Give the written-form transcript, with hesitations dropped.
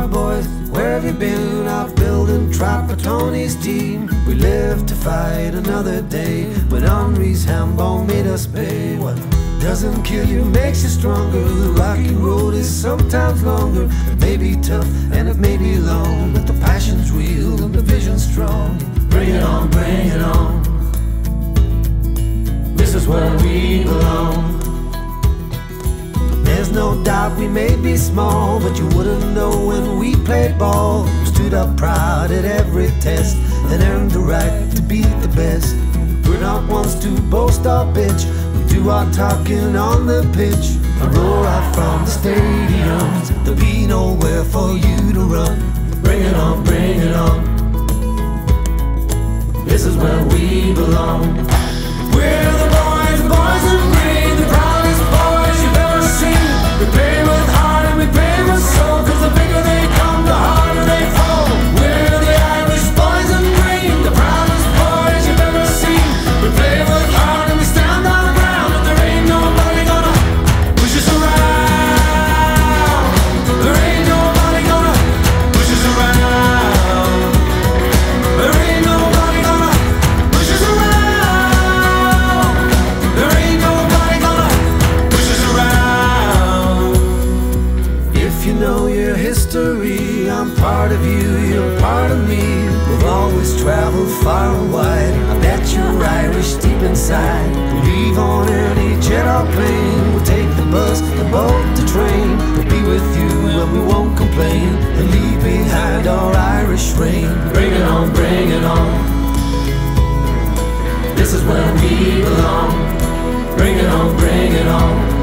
my boys, where have you been? Out building Trapani's team. We live to fight another day, but Henri's handball made us pay. What doesn't kill you makes you stronger. The rocky road is sometimes longer. It may be tough and it may be long, but the passion's real and the vision's strong. Bring it on, bring it on. This is where we belong. There's no doubt we may be small, but you wouldn't know when we played ball. We stood up proud at every test and earned the right to be the best. We're not ones to boast or bitch. We do our talking on the pitch. A roar out from the stadiums. There'll be nowhere for you to run. Bring it on, bring it on. This is where we belong. We're the boys and green, the proudest boys you've ever seen. We play with heart and we play with soul, 'cause the bigger they come, the harder they fall. We're the Irish boys and green, the proudest boys you've ever seen. We play with heart and we stand on the ground, and there ain't nobody gonna push us around. There ain't nobody gonna push us around. There ain't nobody gonna push us around. History, I'm part of you, you're part of me. We'll always travel far and wide. I bet you're Irish deep inside. We'll leave on any jet or plane. We'll take the bus, the boat, the train. We'll be with you and we won't complain, and leave behind our Irish rain. Bring it on, bring it on. This is where we belong. Bring it on, bring it on.